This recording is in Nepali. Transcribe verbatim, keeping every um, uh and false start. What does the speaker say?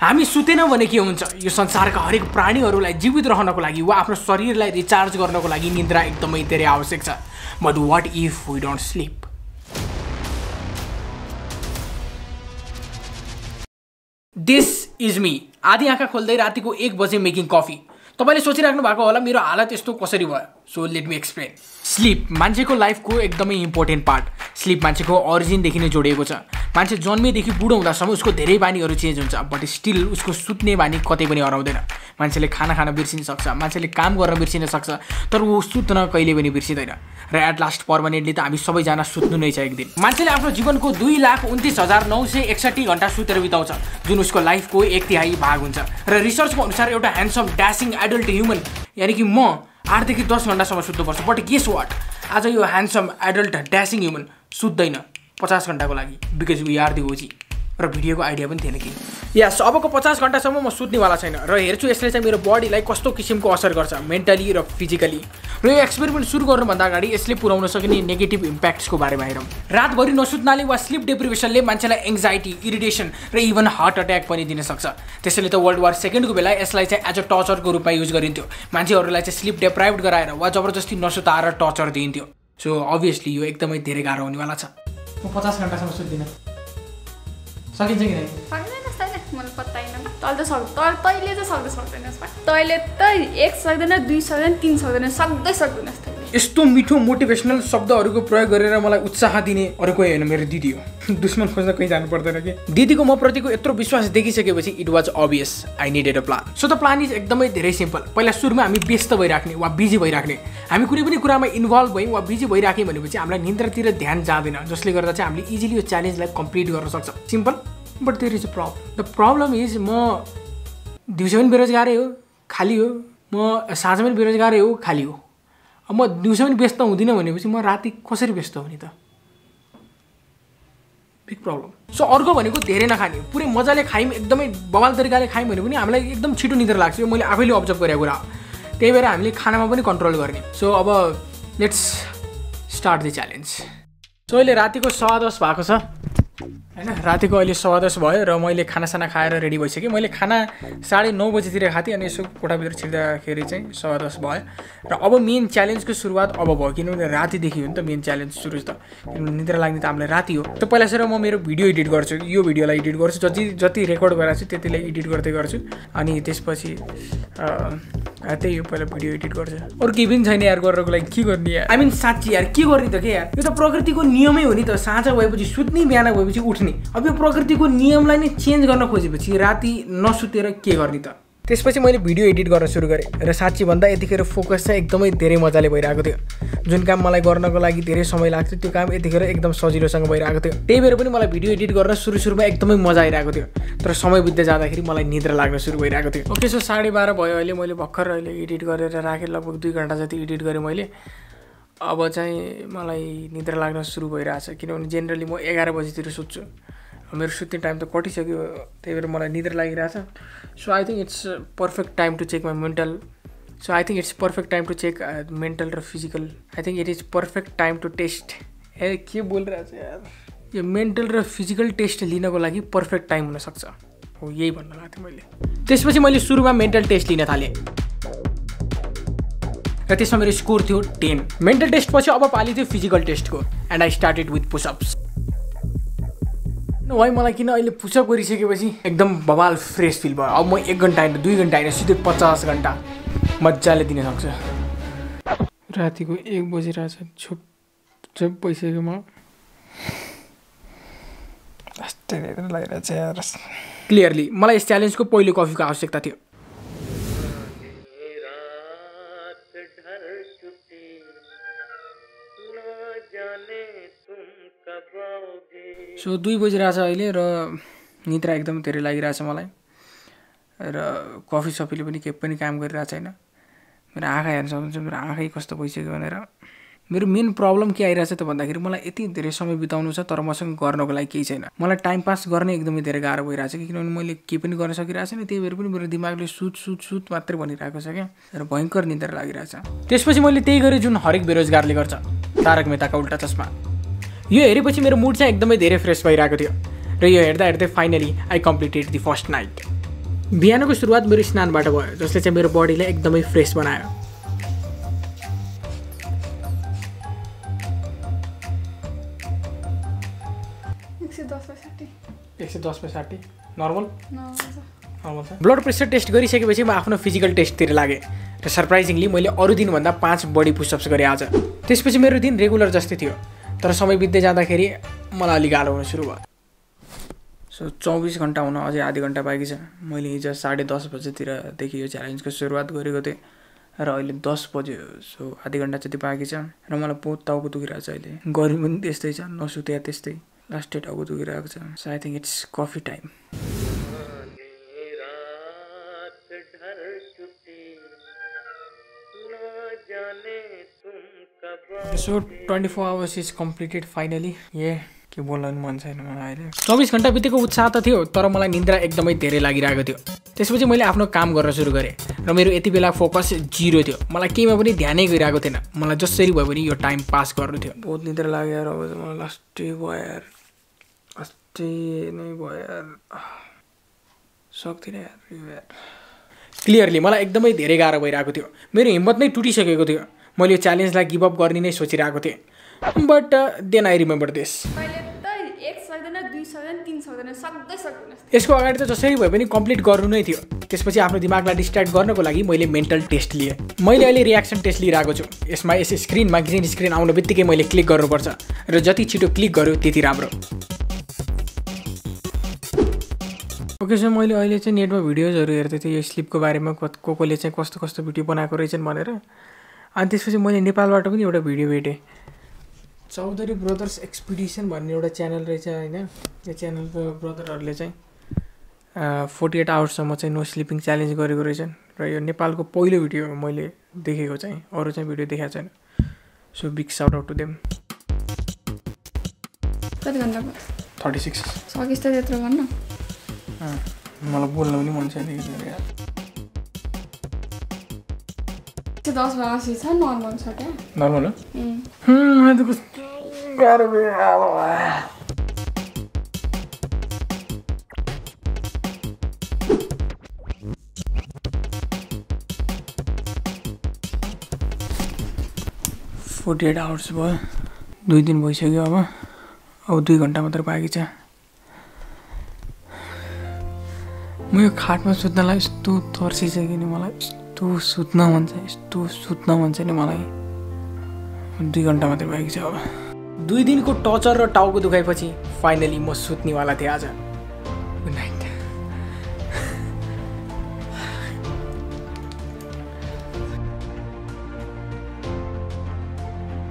हामी सुतेन भने के हुन्छ यो संसारका हरेक प्राणीहरुलाई जीवित रहनको लागि वा आफ्नो शरीरलाई रिचार्ज गर्नको लागि निद्रा एकदमै धेरै आवश्यक छ but what if we don't sleep this is me आधी आँखा खोल्दै रातिको एक बजे मेकिङ कफी तपाईले सोचिराख्नु भएको होला मेरो हालत यस्तो कसरी भयो so let me explain sleep मान्छेको लाइफको एकदमै इम्पोर्टेन्ट पार्ट स्लीप मान्छेको ओरिजिन देखि नै जोडिएको छ मान्छे जन्मेदेखि बुढो हुँदासम्म उसको धेरै बानीहरु चेन्ज हुन्छ बट स्टिल उसको सुत्ने बानी कतै पनि हराउँदैन मान्छेले खाना खान बिर्सिन सक्छ मान्छेले काम गर्न बिर्सिन सक्छ तर ऊ सुत्न कहिले पनि बिर्सिदैन र एट लास्ट पर्मानेन्टली त हामी सबै जना सुत्नु नै छ एक दिन मान्छेले आफ्नो जीवनको दुई लाख उन्तीस हजार नौ सय एकसट्ठी घण्टा सुतेर बिताउँछ जुन उसको लाइफको एक तिहाई भाग हुन्छ र रिसर्चको अनुसार एउटा ह्यान्डसम ड्याशिङ एडल्ट ह्युमन यानी कि म आठ देखि दस घण्टा सम्म सुत्नुपर्छ बट गेस वाट आज यो ह्यान्डसम एडल्ट ड्याशिङ ह्युमन सुत्दैन पचास घण्टाको लागि because we are the OG र भिडियोको आइडिया पनि थिएन कि यस अबको पचास घण्टा सम्म म सुत्नेवाला छैन र हेर्छु यसले चाहिँ मेरो बडीलाई कस्तो किसिमको असर गर्छ मेन्टली र फिजिकली र यो एक्सपेरिमेन्ट सुरु गर्नुभन्दा अगाडि यसले पुर्याउन सक्ने नेगेटिभ इम्प्याक्ट्सको बारेमा हेरौँ रातभरि नसुत्नाले वा स्लिप डेप्रिभेसनले मान्छेलाई एंजाइटी इरिटेसन र इभन हार्ट अट्याक पनि दिन सक्छ त्यसैले त वर्ल्ड वार सेकेन्डको बेला यसलाई चाहिँ एज अ टर्चरको रूपमा युज गरिन्थ्यो मान्छेहरूलाई चाहिँ स्लिप डेप्राइभ्ड गराएर वा जबरजस्ती नसुताएर टर्चर दिइन्थ्यो सो अभियसली यो एकदमै धेरै गाह्रो हुनेवाला छ म पचास घण्टासम्म सुत्दिनँ सकिन्छ कि हैन सक्दैन सक्दैन मलाई पत्ता हैन तैले त तैले त सक्दै सक्दैनस् तैले त एक सक्दैन दुई सक्दैन तीन सक्दैन सक्दै सक्दैनस् यस्तो मिठो मोटिभेसनल शब्दहरुको प्रयोग गरेर मलाई उत्साह दिने अरु कोही हैन मेरो दिदी हो दुश्मन खोज्न कहीं जानु पर्दैन के दिदीको म प्रतिको यत्रो विश्वास देखिसकेपछि it was obvious I needed a plan so the plan is एकदमै धेरै सिम्पल पहिला सुरुमा हामी व्यस्त भइराख्ने वा बिजी भइराख्ने हामी कुनै पनि कुरामा इन्भल्भ भई वा बिजी भइराखे भनेपछि हामीलाई निन्द्रातिर ध्यान जादैन जसले गर्दा चाहिँ हामीले इजिली यो च्यालेन्जलाई कम्प्लिट गर्न सक्छ simple but there is a problem the problem is म दिउँसो पनि बेरोजगारै हो खाली हो म साँझ पनि बेरोजगारै हो खाली हो म दिउँसो पनि व्यस्त हुँदिनँ भनेपछि म राति कसरी व्यस्त हुने त बिग प्रब्लम सो अर्को भनेको धेरै नखाने पुरै मजाले खायौँ एकदमै बवाल तरिकाले खायौँ भने पनि हामीलाई एकदम छिटो निद्रा लाग्छ यो मैले आफैले अब्जर्भ गरेको कुरा हो त्यही भएर हामीले खानामा पनि कन्ट्रोल गर्ने सो अब let's start the challenge so अहिले रातिको सवा दस भएको छ हैन रातिको अहिले सवा दस भयो र मैले खानासाना खाएर रेडी भइसकेँ मैले खाना साढे नौ बजीतिर खाथेँ अनि यसो कोठाभित्र छिर्दाखेरि चाहिँ सवा दस भयो र अब मेन च्यालेन्जको सुरुवात अब भयो किनभने रातिदेखि हो नि त मेन च्यालेन्ज सुरु त किनभने निद्रा लाग्ने त हामीलाई राति हो त पहिला सुरु म मेरो भिडियो एडिट गर्छु यो भिडियोलाई एडिट गर्छु जति जति रेकर्ड गराएको छु त्यतिलाई एडिट गर्दै गर्छु अनि त्यसपछि त्यही यो पहिला भिडियो एडिट गर्छु अरू केही पनि छैन यार गर्नको लागि के गर्ने यार आई मिन साँच्ची यार के गर्ने त के यार यो त प्रकृतिको नियमै हो नि त साँझ भएपछि सुत्ने बिहान भएपछि उठ्ने अब यो प्रकृतिको नियमलाई नै चेन्ज गर्न खोजेपछि राति नसुतेर के गर्ने त त्यसपछि मैले भिडियो एडिट गर्न सुरु गरेँ र साँच्ची भन्दा यतिखेर फोकस चाहिँ एकदमै धेरै मजाले भइरहेको थियो जुन काम मलाई गर्नको लागि धेरै समय लाग्थ्यो त्यो काम यतिखेर एकदम सजिलोसँग भइरहेको थियो त्यही भएर पनि मलाई भिडियो एडिट गर्न सुरु सुरुमा एकदमै मजा आइरहेको थियो तर समय बित्दै जाँदाखेरि मलाई निद्रा लाग्न सुरु भइरहेको थियो ओके सो साढे बाह्र भयो अहिले मैले भर्खर अहिले एडिट गरेर राखेँ लगभग दुई घन्टा जति एडिट गरेँ मैले अब चाहिँ मलाई निद्रा लाग्न सुरु भइरहेछ किनभने जेनरली म एघार बजीतिर सुत्छु मेरो सुत्ने टाइम त कटिसक्यो त्यही भएर मलाई निद्रा लागिरहेछ so I think it's perfect time to check my mental so I think it's perfect time to check mental र physical I think it is perfect time to test ए के बोलिरहेछ यार यो मेन्टल र फिजिकल टेस्ट लिनको लागि पर्फेक्ट टाइम हुनसक्छ हो यही भन्न लाग्थेँ मैले त्यसपछि मैले सुरुमा मेन्टल टेस्ट लिन थालेँ र त्यसमा मेरो स्कोर थियो टेन मेन्टल टेस्ट पछि अब पालि थियो फिजिकल टेस्टको and I started with pushups why मलाई किन अहिले पुसअप गरिसकेपछि एकदम बवाल फ्रेस फिल भयो अब म एक घन्टा होइन दुई घन्टा होइन सिधै पचास घन्टा मजाले दिन सक्छ रातिको एक बजिरहेछ छुप छुप भइसक्यो म लागिरहेछ क्लियरली मलाई यस च्यालेन्जको पहिलो कफीको आवश्यकता थियो सो दुई बजिरहेछ अहिले र निद्रा एकदम धेरै लागिरहेछ मलाई र कफी सफीले पनि केही पनि काम गरिरहेको छैन मेरो आँखा हेर्न सक्नुहुन्छ मेरो आँखै कस्तो भइसक्यो भनेर मेरो मेन प्रब्लम के आइरहेछ त भन्दाखेरि मलाई यति धेरै समय बिताउनु छ तर मसँग गर्नको लागि केही छैन मलाई टाइम पास गर्ने एकदमै धेरै गाह्रो भइरहेछ कि किनभने मैले केही पनि गर्न सकिरहेको छैन त्यही भएर पनि मेरो दिमागले सुत सुत सुत मात्रै भनिरहेको छ क्या र भयङ्कर निद्रा लागिरहेछ त्यसपछि मैले त्यही गरेँ जुन हरेक बेरोजगारले गर्छ तारक मेहताका उल्टा चस्मा यो हेरेपछि मेरो मुड चाहिँ एकदमै धेरै फ्रेस भइरहेको थियो र यो हेर्दा हेर्दै finally I completed the first night बिहानको सुरुवात मेरो स्नानबाट भयो जसले चाहिँ मेरो बडीलाई एकदमै फ्रेश बनायो। एक सय दस पैँसठी नर्मल नर्मल छ। ब्लड प्रेसर टेस्ट गरिसकेपछि म आफ्नो फिजिकल टेस्टतिर लागे र सरप्राइजिङली मैले अरु दिन भन्दा पाँच बडी पुशअप्स गरे आज। त्यसपछि मेरो दिन रेगुलर जस्तै थियो तर समय बित्दै जाँदाखेरि मलाई अलि गाह्रो हुन सुरु भयो। सो चौबीस घंटा होना अझै आधी घंटा बाकी छ। मैले हिजो साढ़े दस बजेतिर देखि यो च्यालेन्जको सुरुवात गरेको थिएँ र अहिले दस बजे सो आधी घंटा जति बाकी छ र मलाई बहुत टाउको दुखिरहेको छ। अहिले गर्मी पनि त्यस्तै छ, नसुत्या त्यस्तै लास्ट डेट टाउको दुखिरहेको छ। So I think it's coffee time. So twenty four hours is completed finally. ये के बोल्न मन छैन मलाई अहिले। चौबीस घण्टा बितेको उत्साह त थियो तर मलाई निन्द्रा एकदमै धेरै लागिरहेको थियो। त्यसपछि मैले आफ्नो काम गर्न सुरु गरेँ र मेरो यति बेला फोकस जीरो थियो। मलाई केहीमा पनि ध्यानै गइरहेको थिएन। मलाई जसरी भए पनि यो टाइम पास गर्नु थियो। बहुत निन्द्रा लाग्यो र अब मलाई लास्टै भयो यार, लास्टै नै भयो यार, सक्दिनँ यार। क्लियरली मलाई एकदमै धेरै गाह्रो भइरहेको थियो। मेरो हिम्मत नै टुटिसकेको थियो। मैले यो च्यालेन्जलाई गिभअप गर्ने नै सोचिरहेको थिएँ। But uh, then I remember this. यसको अगाडि त जसरी भए पनि कम्प्लिट गर्नु नै थियो। त्यसपछि आफ्नो दिमागलाई डिस्ट्र्याक्ट गर्नको लागि मैले मेन्टल टेस्ट लिएँ। मैले अहिले रियाक्सन टेस्ट लिइरहेको छु। यसमा यस स्क्रिनमा ग्रिन स्क्रिन आउने बित्तिकै मैले क्लिक गर्नुपर्छ र जति छिटो क्लिक गर्यो त्यति राम्रो। ओके सर, मैले अहिले चाहिँ नेटमा भिडियोजहरू हेर्दै थिएँ यो स्लिपको बारेमा को कोले चाहिँ कस्तो कस्तो भिडियो बनाएको रहेछन् भनेर। अनि त्यसपछि मैले नेपालबाट पनि एउटा भिडियो भेटेँ। चौधरी ब्रदर्स एक्सपिडिसन भन्ने एउटा च्यानल रहेछ हैन। यो च्यानलको ब्रदरहरुले चाहिँ अठचालीस आवर्ससम्म चाहिँ नो स्लिपिङ च्यालेन्ज गरेको रहेछन् र यो नेपालको पहिलो भिडियो मैले देखेको चाहिँ। अरू चाहिँ भिडियो देखाएको छैन। So big shout out to them. कति घण्टा भयो? छत्तीस। सकिस् त त्यत्रो गर्न? अ मलाई बोल्न पनि मन छैन यार। दस बासी छ नर्मल छ के? नर्मल हो? हम्म त कुछ गाह्रो भयो अब। अठचालीस आवर्स भयो, दुई दिन भइसक्यो। अब अब दुई घण्टा मात्र बाँकी छ। म यो खाटमा सुत्नलाई यस्तो तर्सिसक्यो नि, मलाई यस्तो सुत्न मन छ, यस्तो सुत्न मन छ नि मलाई। दुई घण्टा मात्र बाँकी छ। अब दुई दिनको टर्चर र टाउको दुखाएपछि फाइनली म सुत्नेवाला थिएँ आज। Good night.